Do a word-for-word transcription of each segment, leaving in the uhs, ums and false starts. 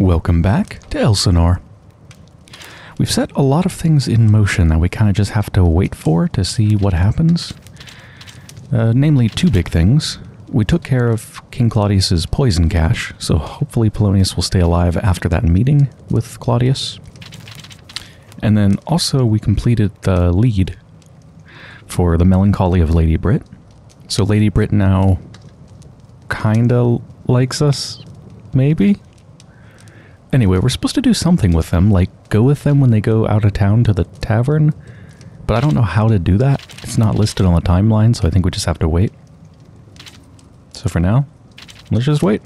Welcome back to Elsinore. We've set a lot of things in motion that we kind of just have to wait for to see what happens. Uh, namely, two big things. We took care of King Claudius's poison cache, so hopefully Polonius will stay alive after that meeting with Claudius. And then also we completed the lead for the melancholy of Lady Brit. So Lady Brit now kinda likes us, maybe? Anyway, we're supposed to do something with them, like go with them when they go out of town to the tavern, but I don't know how to do that. It's not listed on the timeline, so I think we just have to wait. So for now, let's just wait.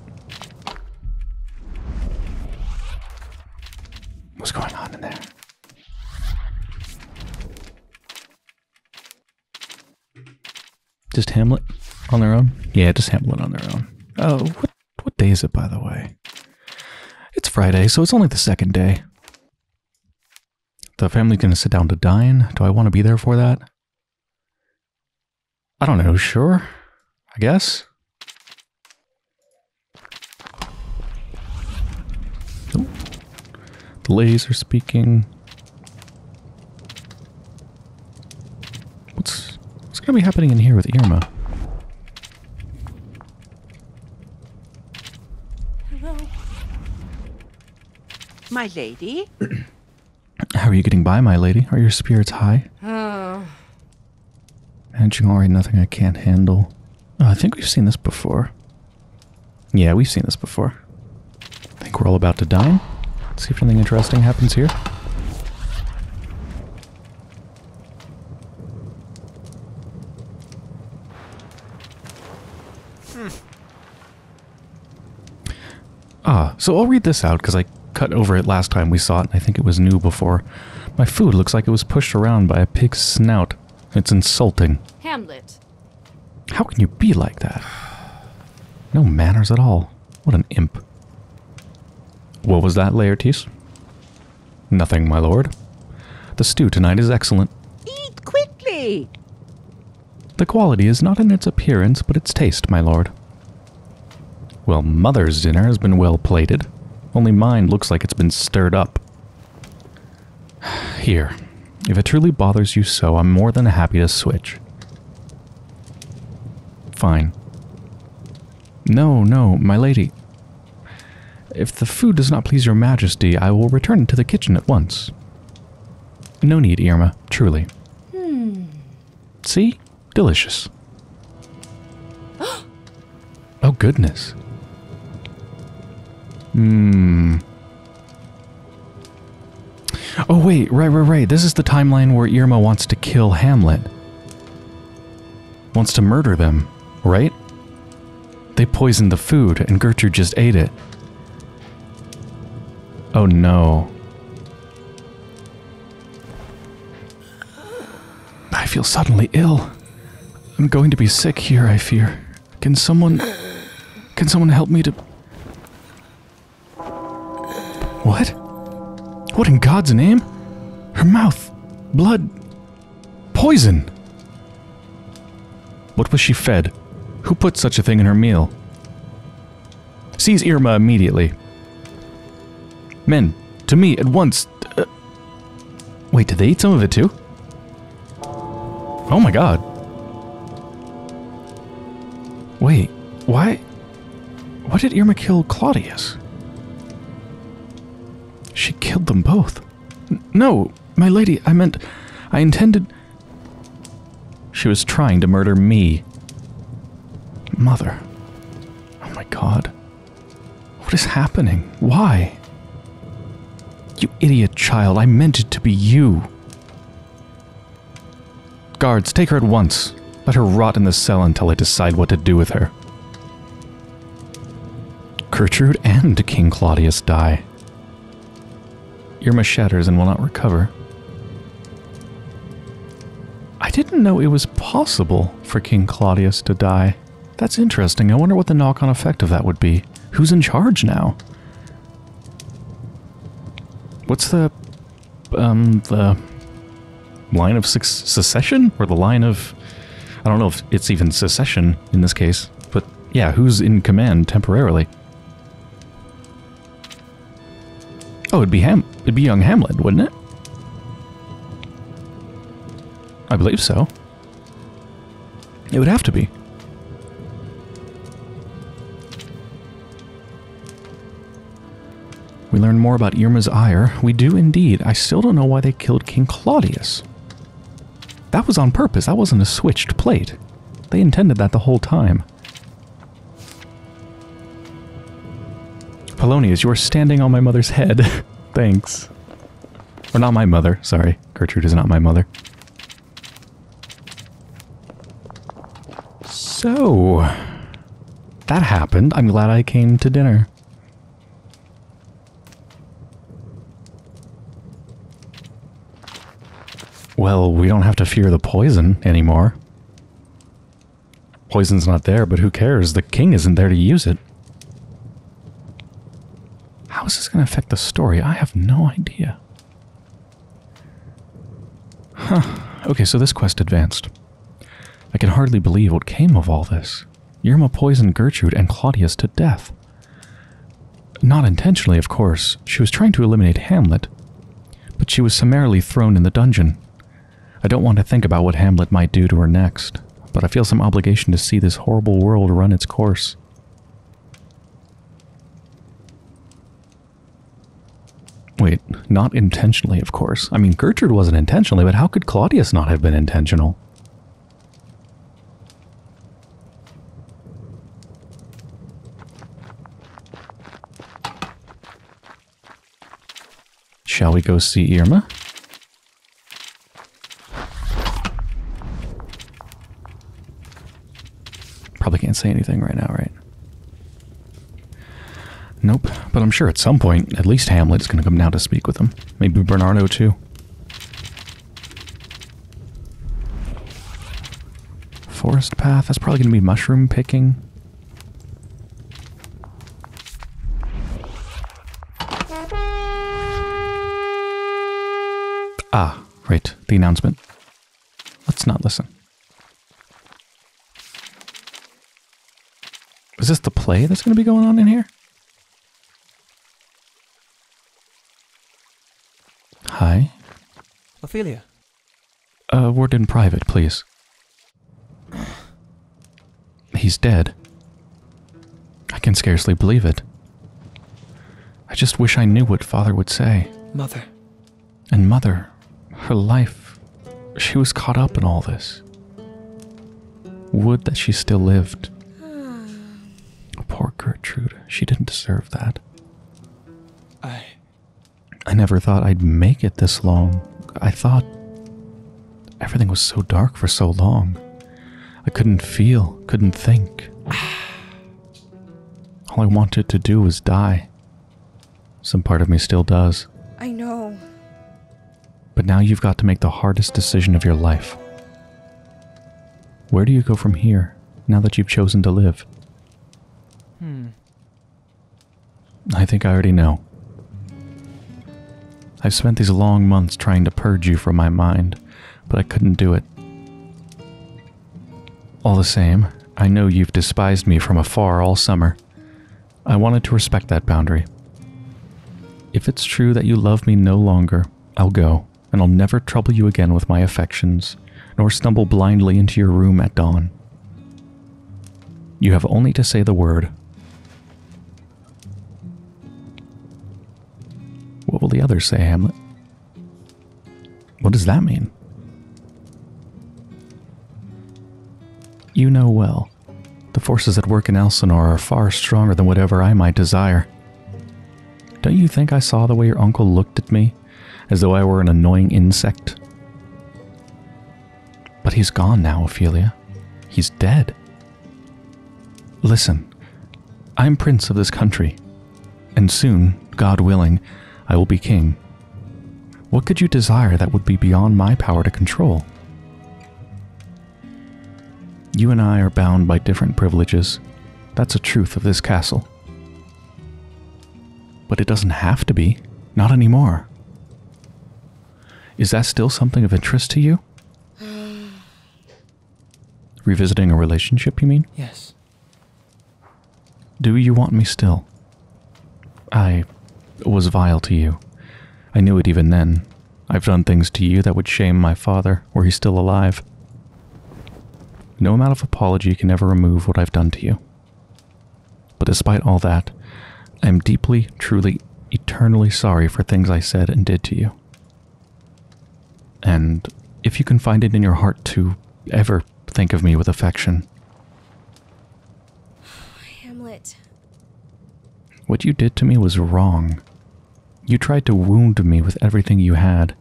What's going on in there? Just Hamlet on their own? Yeah, just Hamlet on their own. Oh, what, what day is it, by the way? It's Friday, so it's only the second day. The family's gonna sit down to dine. Do I want to be there for that? I don't know, sure, I guess. Oh. The ladies are speaking. What's, what's gonna be happening in here with Irma? Hello. My lady? How are you getting by, my lady? Are your spirits high? Oh. Managing already nothing I can't handle. Oh, I think we've seen this before. Yeah, we've seen this before. I think we're all about to dine. Let's see if anything interesting happens here. Hmm. Ah, so I'll read this out because I cut over it last time we saw it, and I think it was new before. My food looks like it was pushed around by a pig's snout. It's insulting. Hamlet. How can you be like that? No manners at all. What an imp. What was that, Laertes? Nothing, my lord. The stew tonight is excellent. Eat quickly! The quality is not in its appearance, but its taste, my lord. Well, mother's dinner has been well plated. Only mine looks like it's been stirred up. Here, if it truly bothers you so, I'm more than happy to switch. Fine. No, no, my lady. If the food does not please your majesty, I will return it to the kitchen at once. No need, Irma, truly. Hmm. See? Delicious. Oh, goodness. Hmm. Oh wait, right, right, right. This is the timeline where Irma wants to kill Hamlet. Wants to murder them, right? They poisoned the food and Gertrude just ate it. Oh no. I feel suddenly ill. I'm going to be sick here, I fear. Can someone... Can someone help me to... What? What in God's name? Her mouth, blood, poison. What was she fed? Who put such a thing in her meal? Seize Irma immediately. Men, to me at once. Uh, wait, did they eat some of it too? Oh my God. Wait, why? Why did Irma kill Claudius? She killed them both. N no, my lady, I meant... I intended... She was trying to murder me. Mother. Oh my God. What is happening? Why? You idiot child, I meant it to be you. Guards, take her at once. Let her rot in the cell until I decide what to do with her. Gertrude and King Claudius die. Irma shatters and will not recover. I didn't know it was possible for King Claudius to die. That's interesting. I wonder what the knock-on effect of that would be. Who's in charge now? What's the... um, the... line of secession? Or the line of... I don't know if it's even secession in this case. But yeah, who's in command temporarily? Oh, it'd be Ham. It'd be young Hamlet, wouldn't it? I believe so. It would have to be. We learn more about Irma's ire. We do indeed. I still don't know why they killed King Claudius. That was on purpose. That wasn't a switched plate. They intended that the whole time. Polonius, you are standing on my mother's head. Thanks. Or not my mother. Sorry. Gertrude is not my mother. So, that happened. I'm glad I came to dinner. Well, we don't have to fear the poison anymore. Poison's not there, but who cares? The king isn't there to use it. How is this going to affect the story? I have no idea. Huh. Okay, so this quest advanced. I can hardly believe what came of all this. Irma poisoned Gertrude and Claudius to death. Not intentionally, of course. She was trying to eliminate Hamlet, but she was summarily thrown in the dungeon. I don't want to think about what Hamlet might do to her next, but I feel some obligation to see this horrible world run its course. Wait, not intentionally, of course. I mean, Gertrude wasn't intentionally, but how could Claudius not have been intentional? Shall we go see Irma? Probably can't say anything right now, right? Nope, but I'm sure at some point, at least Hamlet's going to come down to speak with him. Maybe Bernardo too. Forest path, that's probably going to be mushroom picking. Ah, right, the announcement. Let's not listen. Is this the play that's going to be going on in here? Hi. Ophelia. A word in private, please. He's dead. I can scarcely believe it. I just wish I knew what father would say. Mother. And mother. Her life, she was caught up in all this. Would that she still lived. Poor Gertrude, she didn't deserve that. I... I never thought I'd make it this long. I thought everything was so dark for so long. I couldn't feel, couldn't think. All I wanted to do was die. Some part of me still does. I know. But now you've got to make the hardest decision of your life. Where do you go from here, now that you've chosen to live? Hmm. I think I already know. I've spent these long months trying to purge you from my mind, but I couldn't do it. All the same, I know you've despised me from afar all summer. I wanted to respect that boundary. If it's true that you love me no longer, I'll go. And I'll never trouble you again with my affections, nor stumble blindly into your room at dawn. You have only to say the word. What will the others say, Hamlet? What does that mean? You know well, the forces at work in Elsinore are far stronger than whatever I might desire. Don't you think I saw the way your uncle looked at me? As though I were an annoying insect. But he's gone now, Ophelia. He's dead. Listen, I'm prince of this country, and soon, God willing, I will be king. What could you desire that would be beyond my power to control? You and I are bound by different privileges. That's a truth of this castle. But it doesn't have to be, not anymore. Is that still something of interest to you? Revisiting a relationship, you mean? Yes. Do you want me still? I was vile to you. I knew it even then. I've done things to you that would shame my father, were he still alive. No amount of apology can ever remove what I've done to you. But despite all that, I am deeply, truly, eternally sorry for things I said and did to you. And if you can find it in your heart to ever think of me with affection... Hamlet... What you did to me was wrong. You tried to wound me with everything you had.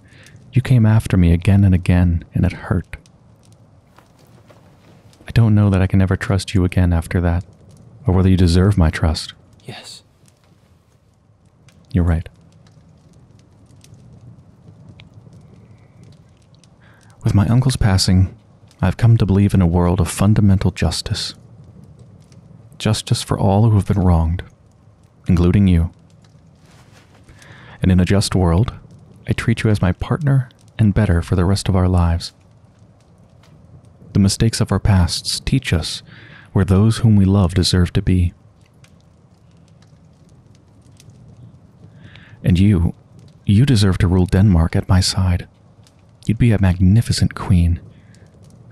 You came after me again and again, and it hurt. I don't know that I can ever trust you again after that, or whether you deserve my trust. Yes. You're right. With my uncle's passing, I've come to believe in a world of fundamental justice. Justice for all who have been wronged, including you. And in a just world, I treat you as my partner and better for the rest of our lives. The mistakes of our pasts teach us where those whom we love deserve to be. And you, you deserve to rule Denmark at my side. You'd be a magnificent queen.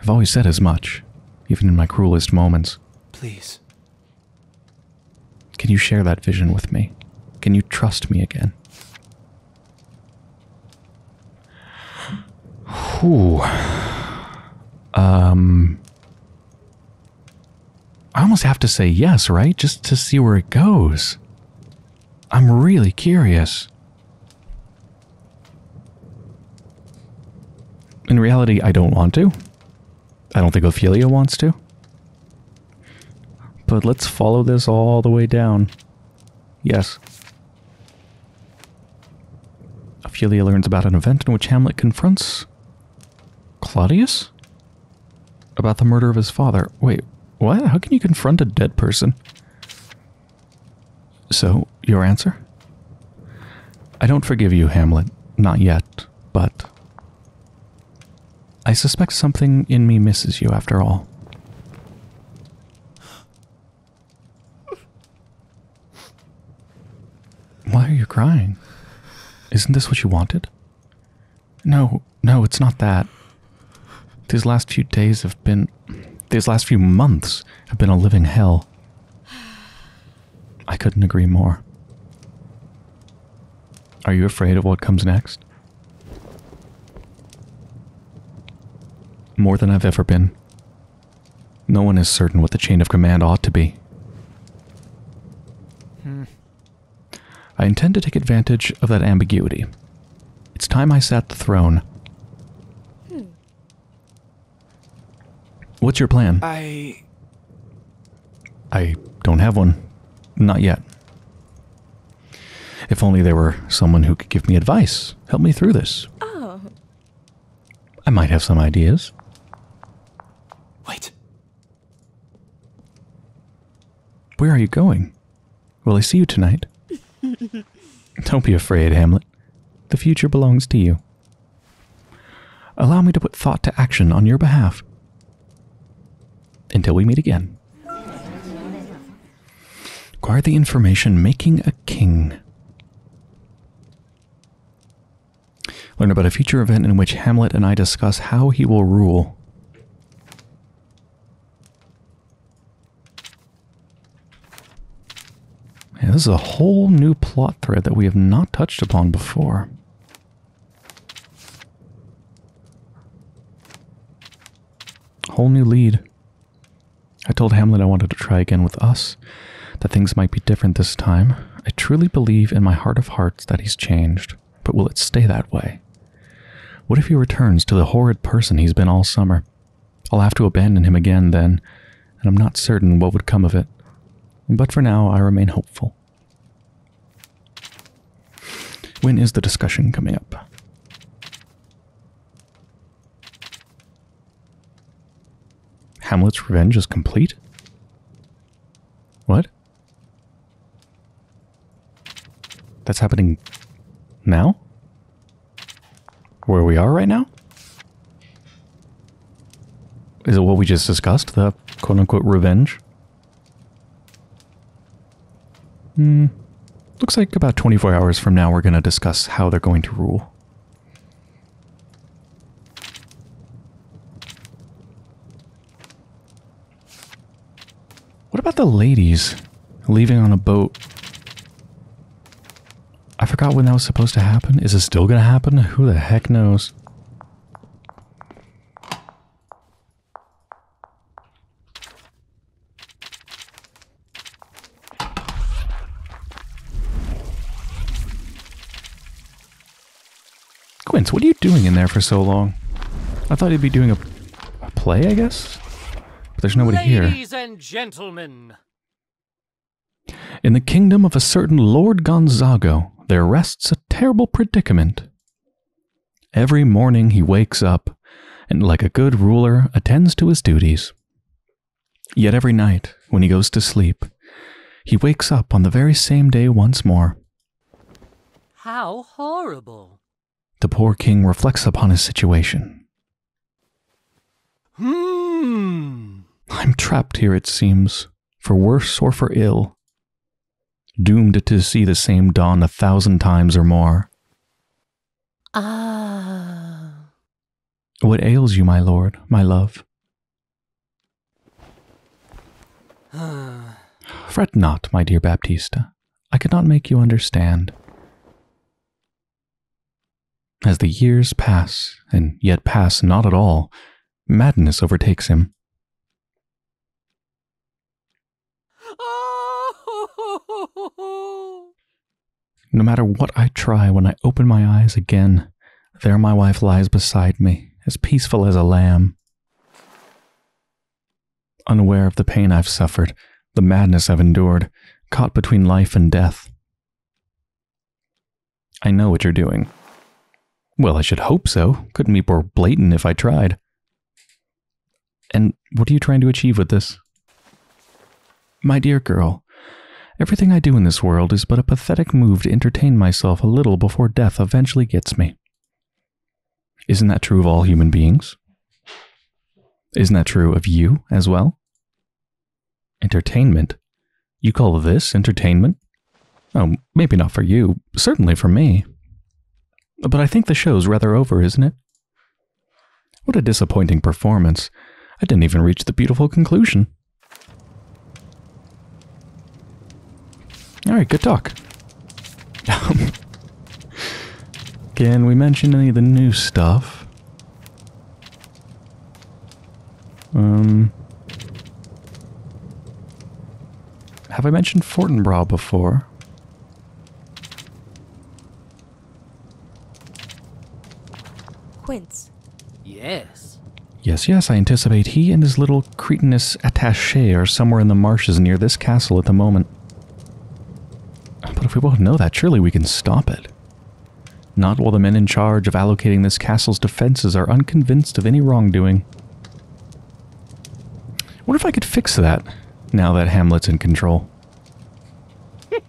I've always said as much, even in my cruelest moments. Please. Can you share that vision with me? Can you trust me again? Ooh. Um, I almost have to say yes, right? Just to see where it goes. I'm really curious. In reality, I don't want to. I don't think Ophelia wants to. But let's follow this all the way down. Yes. Ophelia learns about an event in which Hamlet confronts... Claudius? About the murder of his father. Wait, what? How can you confront a dead person? So, your answer? I don't forgive you, Hamlet. Not yet, but... I suspect something in me misses you, after all. Why are you crying? Isn't this what you wanted? No, no, it's not that. These last few days have been... These last few months have been a living hell. I couldn't agree more. Are you afraid of what comes next? More than I've ever been. No one is certain what the chain of command ought to be. Hmm. I intend to take advantage of that ambiguity. It's time I sat the throne. What's your plan? I... I don't have one. Not yet. If only there were someone who could give me advice. Help me through this. Oh. I might have some ideas. Wait. Where are you going? Will I see you tonight? Don't be afraid, Hamlet. The future belongs to you. Allow me to put thought to action on your behalf. Until we meet again. Acquire the information making a king. Learn about a future event in which Hamlet and I discuss how he will rule. Yeah, this is a whole new plot thread that we have not touched upon before. Whole new lead. I told Hamlet I wanted to try again with us, that things might be different this time. I truly believe in my heart of hearts that he's changed, but will it stay that way? What if he returns to the horrid person he's been all summer? I'll have to abandon him again then, and I'm not certain what would come of it. But for now, I remain hopeful. When is the discussion coming up? Hamlet's revenge is complete? What? That's happening now? Where we are right now? Is it what we just discussed? The quote-unquote revenge? Hmm. looks like about twenty-four hours from now we're going to discuss how they're going to rule. What about the ladies leaving on a boat? I forgot when that was supposed to happen. Is it still going to happen? Who the heck knows? Quince, what are you doing in there for so long? I thought you'd be doing a, a play, I guess? But there's nobody here. Ladies and gentlemen. In the kingdom of a certain Lord Gonzago, there rests a terrible predicament. Every morning he wakes up, and like a good ruler, attends to his duties. Yet every night, when he goes to sleep, he wakes up on the very same day once more. How horrible! The poor king reflects upon his situation. Hmm. I'm trapped here, it seems, for worse or for ill. Doomed to see the same dawn a thousand times or more. Ah. What ails you, my lord, my love? Fret not, my dear Baptista. I cannot make you understand. As the years pass, and yet pass not at all, madness overtakes him. No matter what I try, when I open my eyes again, there my wife lies beside me, as peaceful as a lamb. Unaware of the pain I've suffered, the madness I've endured, caught between life and death. I know what you're doing. Well, I should hope so. Couldn't be more blatant if I tried. And what are you trying to achieve with this? My dear girl, everything I do in this world is but a pathetic move to entertain myself a little before death eventually gets me. Isn't that true of all human beings? Isn't that true of you as well? Entertainment? You call this entertainment? Oh, maybe not for you, certainly for me. But I think the show's rather over, isn't it? What a disappointing performance. I didn't even reach the beautiful conclusion. Alright, good talk. Can we mention any of the new stuff? Um, have I mentioned Fortinbras before? Quince. Yes. Yes, yes, I anticipate he and his little cretinous attaché are somewhere in the marshes near this castle at the moment. But if we both know that, surely we can stop it. Not while the men in charge of allocating this castle's defenses are unconvinced of any wrongdoing. What if I could fix that, now that Hamlet's in control?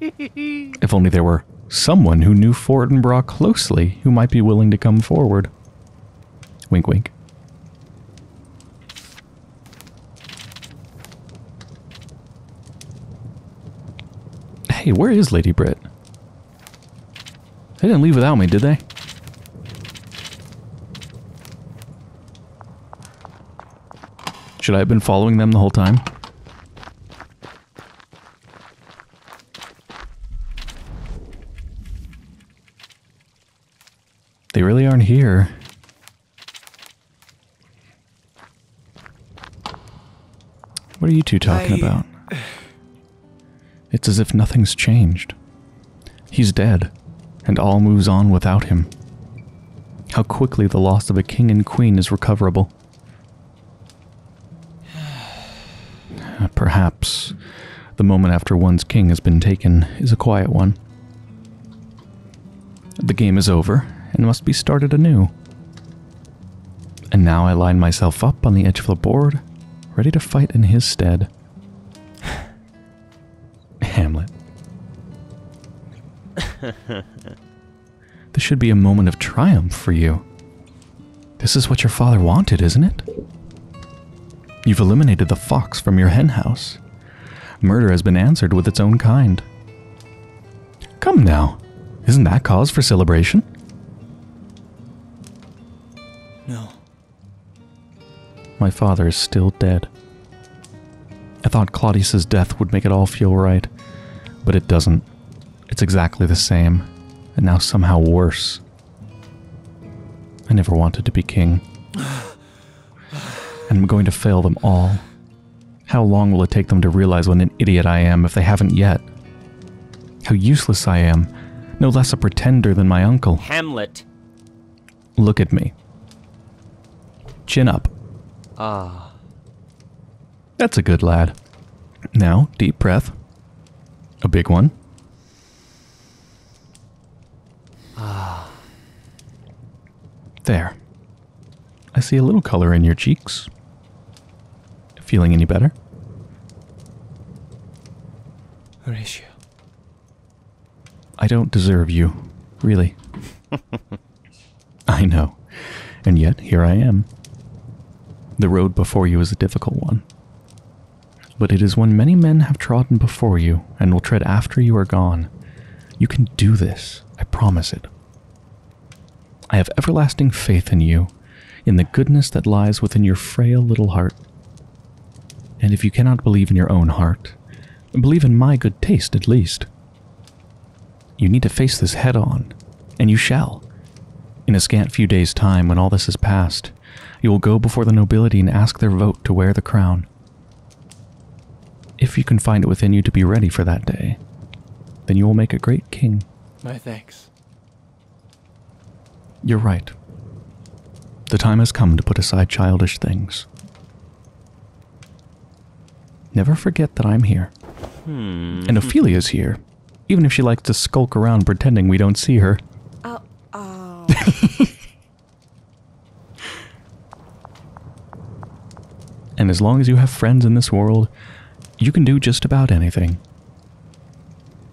If only there were someone who knew Fortinbras closely, who might be willing to come forward. Wink, wink. Hey, where is Lady Brit? They didn't leave without me, did they? Should I have been following them the whole time? They really aren't here. What are you two talking I... about? It's as if nothing's changed. He's dead, and all moves on without him. How quickly the loss of a king and queen is recoverable. Perhaps the moment after one's king has been taken is a quiet one. The game is over, and must be started anew. And now I line myself up on the edge of the board, ready to fight in his stead. Hamlet. This should be a moment of triumph for you. This is what your father wanted, isn't it? You've eliminated the fox from your hen house. Murder has been answered with its own kind. Come now, isn't that cause for celebration? No. My father is still dead. I thought Claudius's death would make it all feel right, but it doesn't. It's exactly the same, and now somehow worse. I never wanted to be king. And I'm going to fail them all. How long will it take them to realize what an idiot I am if they haven't yet? How useless I am, no less a pretender than my uncle. Hamlet. Look at me. Chin up. Ah. Uh. That's a good lad. Now, deep breath. A big one. Ah. Uh. There. I see a little color in your cheeks. Feeling any better? Horatio. I don't deserve you, really. I know. And yet, here I am. The road before you is a difficult one. But it is one many men have trodden before you and will tread after you are gone. You can do this, I promise it. I have everlasting faith in you, in the goodness that lies within your frail little heart. And if you cannot believe in your own heart, believe in my good taste at least. You need to face this head on, and you shall. In a scant few days' time, when all this is past, you will go before the nobility and ask their vote to wear the crown. If you can find it within you to be ready for that day, then you will make a great king. My thanks. You're right. The time has come to put aside childish things. Never forget that I'm here. Hmm. And Ophelia's here, even if she likes to skulk around pretending we don't see her. Oh. oh. And as long as you have friends in this world, you can do just about anything.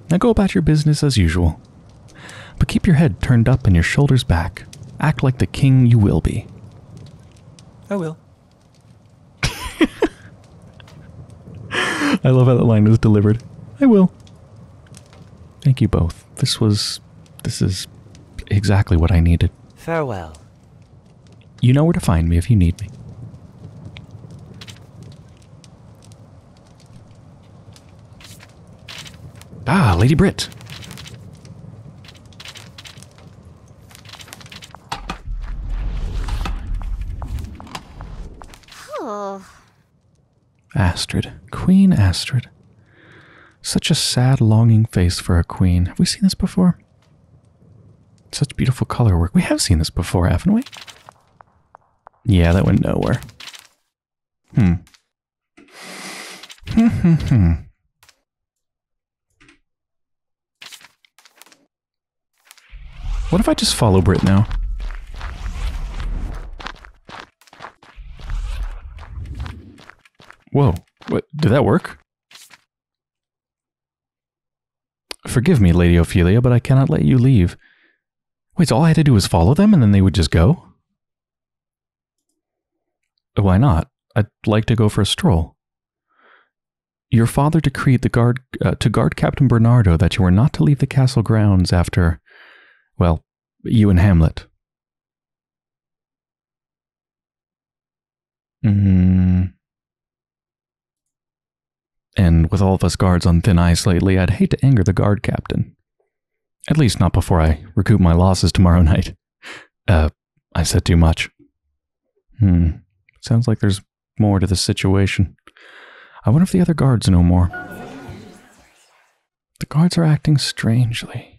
Now go about your business as usual. But keep your head turned up and your shoulders back. Act like the king you will be. I will. I love how that line was delivered. I will. Thank you both. This was... This is exactly what I needed. Farewell. You know where to find me if you need me. Ah, Lady Brit. Oh. Astrid. Queen Astrid. Such a sad, longing face for a queen. Have we seen this before? Such beautiful color work. We have seen this before, haven't we? Yeah, that went nowhere. Hmm. Hmm, hmm, hmm. What if I just follow Brit now? Whoa. What, did that work? Forgive me, Lady Ophelia, but I cannot let you leave. Wait, so all I had to do was follow them and then they would just go? Why not? I'd like to go for a stroll. Your father decreed the guard, uh, to guard Captain Bernardo that you were not to leave the castle grounds after... Well, you and Hamlet. Mm. And with all of us guards on thin ice lately, I'd hate to anger the guard captain. At least not before I recoup my losses tomorrow night. Uh, I said too much. Hmm. Sounds like there's more to the situation. I wonder if the other guards know more. The guards are acting strangely.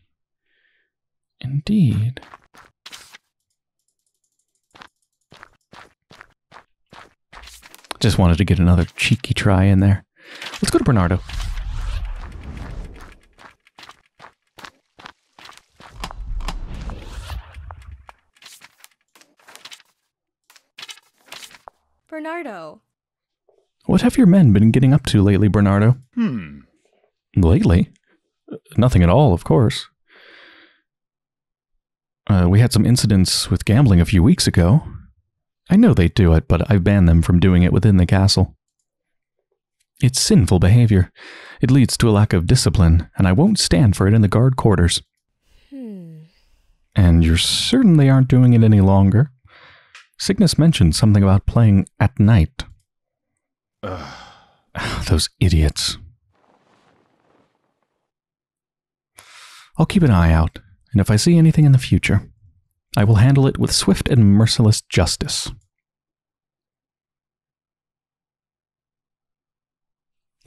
Indeed. Just wanted to get another cheeky try in there. Let's go to Bernardo. Bernardo. What have your men been getting up to lately, Bernardo? Hmm. Lately? Nothing at all, of course. Uh, we had some incidents with gambling a few weeks ago. I know they do it, but I banned them from doing it within the castle. It's sinful behavior. It leads to a lack of discipline, and I won't stand for it in the guard quarters. Hmm. And you certainly aren't doing it any longer. Cygnus mentioned something about playing at night. Ugh. Those idiots. I'll keep an eye out, and if I see anything in the future, I will handle it with swift and merciless justice.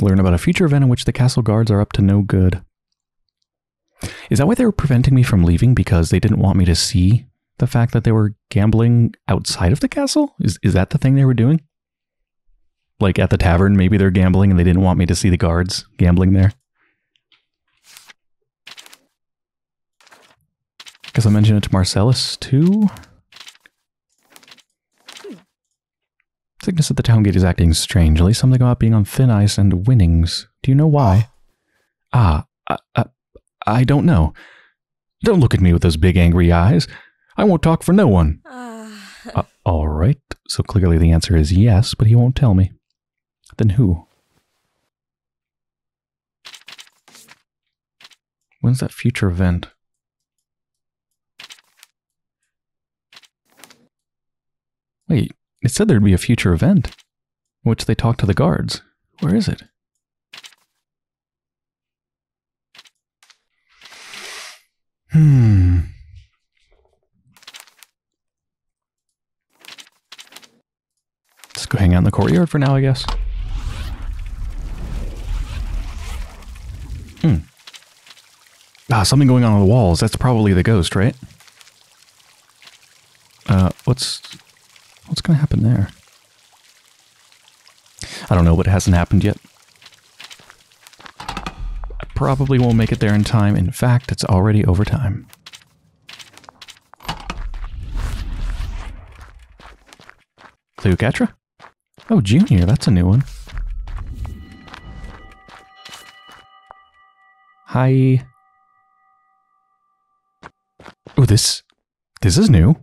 Learn about a future event in which the castle guards are up to no good. Is that why they were preventing me from leaving? Because they didn't want me to see the fact that they were gambling outside of the castle? Is, is that the thing they were doing? Like at the tavern, maybe they're gambling and they didn't want me to see the guards gambling there. Because I mentioned it to Marcellus too. Cygnus at the town gate is acting strangely. Something about being on thin ice and winnings. Do you know why? Ah, I, I, I don't know. Don't look at me with those big angry eyes. I won't talk for no one. Uh. Uh, all right. So clearly the answer is yes, but he won't tell me. Then who? When's that future event? Wait. It said there'd be a future event, in which they talk to the guards. Where is it? Hmm. Let's go hang out in the courtyard for now, I guess. Hmm. Ah, something going on on the walls. That's probably the ghost, right? Uh, what's... What's going to happen there? I don't know, but it hasn't happened yet. I probably won't make it there in time. In fact, it's already over time. Cleocatra? Oh, Junior, that's a new one. Hi. Oh, this... This is new.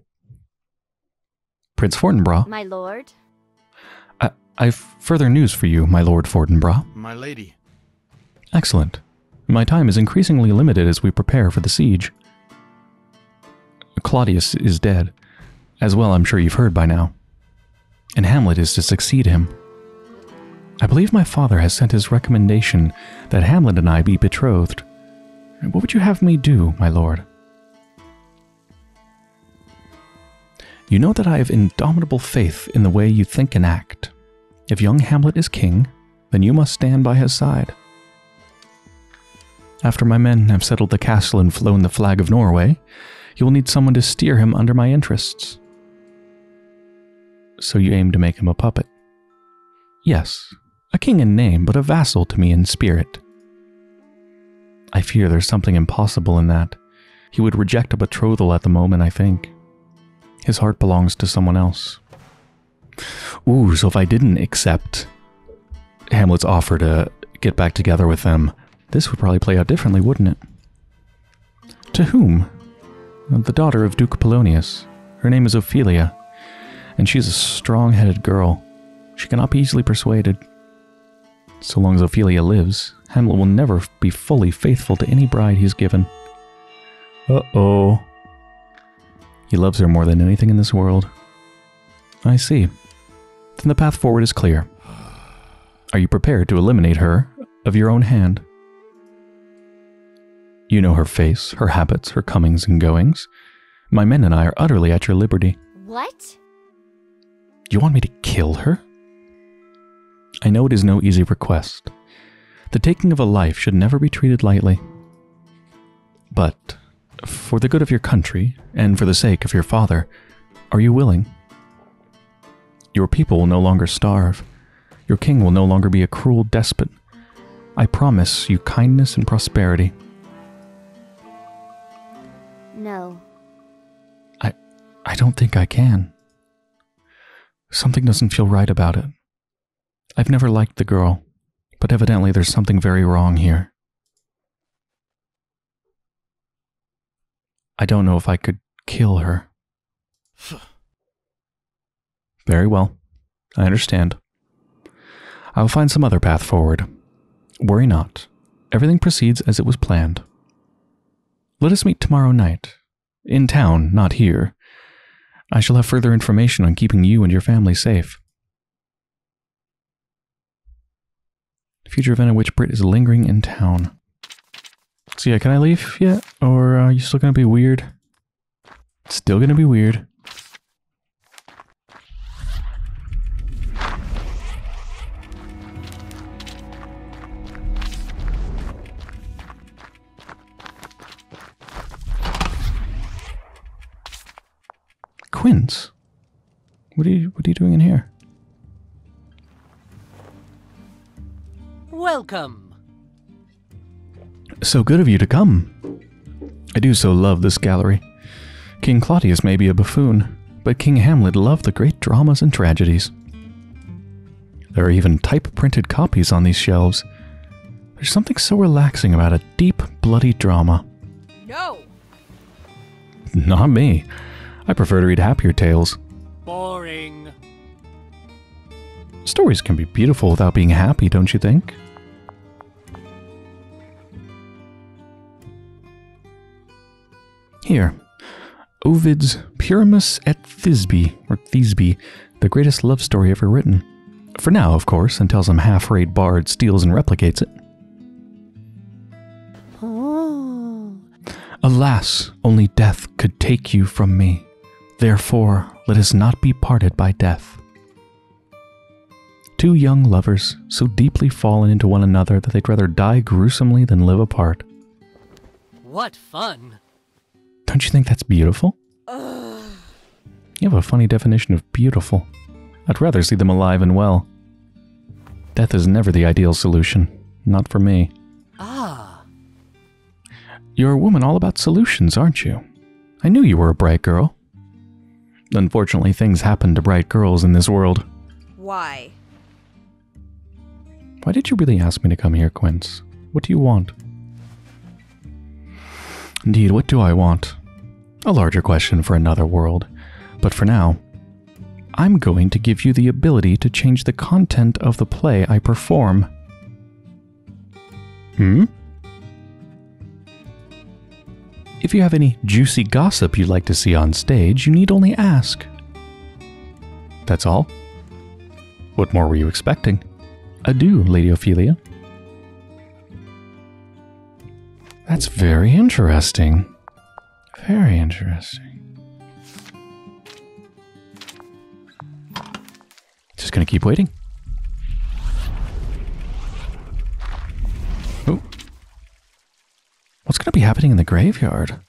Prince Fortinbras. My lord? Uh, I've further news for you, my lord Fortinbras. My lady. Excellent. My time is increasingly limited as we prepare for the siege. Claudius is dead. As well, I'm sure you've heard by now. And Hamlet is to succeed him. I believe my father has sent his recommendation that Hamlet and I be betrothed. What would you have me do, my lord? You know that I have indomitable faith in the way you think and act. If young Hamlet is king, then you must stand by his side. After my men have settled the castle and flown the flag of Norway, you will need someone to steer him under my interests. So you aim to make him a puppet? Yes, a king in name, but a vassal to me in spirit. I fear there's something impossible in that. He would reject a betrothal at the moment, I think. His heart belongs to someone else. Ooh, so if I didn't accept Hamlet's offer to get back together with them, this would probably play out differently, wouldn't it? To whom? The daughter of Duke Polonius. Her name is Ophelia, and she's a strong-headed girl. She cannot be easily persuaded. So long as Ophelia lives, Hamlet will never be fully faithful to any bride he's given. Uh-oh. He loves her more than anything in this world. I see. Then the path forward is clear. Are you prepared to eliminate her of your own hand? You know her face, her habits, her comings and goings. My men and I are utterly at your liberty. What? You want me to kill her? I know it is no easy request. The taking of a life should never be treated lightly. But... for the good of your country, and for the sake of your father, are you willing? Your people will no longer starve. Your king will no longer be a cruel despot. I promise you kindness and prosperity. No. I, I don't think I can. Something doesn't feel right about it. I've never liked the girl, but evidently there's something very wrong here. I don't know if I could kill her. Very well. I understand. I will find some other path forward. Worry not. Everything proceeds as it was planned. Let us meet tomorrow night. In town, not here. I shall have further information on keeping you and your family safe. Future event in which Brit is lingering in town. So yeah, can I leave yet? Or are you still going to be weird? It's still going to be weird. Quince? What are you, what are you doing in here? Welcome. So good of you to come. I do so love this gallery. King Claudius may be a buffoon, but King Hamlet loved the great dramas and tragedies. There are even type-printed copies on these shelves. There's something so relaxing about a deep, bloody drama. No! Not me. I prefer to read happier tales. Boring. Stories can be beautiful without being happy, don't you think? Here, Ovid's Pyramus et Thisbe, or Thisbe, the greatest love story ever written. For now, of course, until some half-rate bard steals and replicates it. Alas, only death could take you from me. Therefore, let us not be parted by death. Two young lovers, so deeply fallen into one another that they'd rather die gruesomely than live apart. What fun! Don't you think that's beautiful? Ugh. You have a funny definition of beautiful. I'd rather see them alive and well. Death is never the ideal solution. Not for me. Ah. You're a woman all about solutions, aren't you? I knew you were a bright girl. Unfortunately, things happen to bright girls in this world. Why? Why did you really ask me to come here, Quince? What do you want? Indeed, what do I want? A larger question for another world. But for now, I'm going to give you the ability to change the content of the play I perform. Hmm? If you have any juicy gossip you'd like to see on stage, you need only ask. That's all. What more were you expecting? Adieu, Lady Ophelia. That's very interesting. Very interesting. Just gonna keep waiting. What's going to be happening in the graveyard?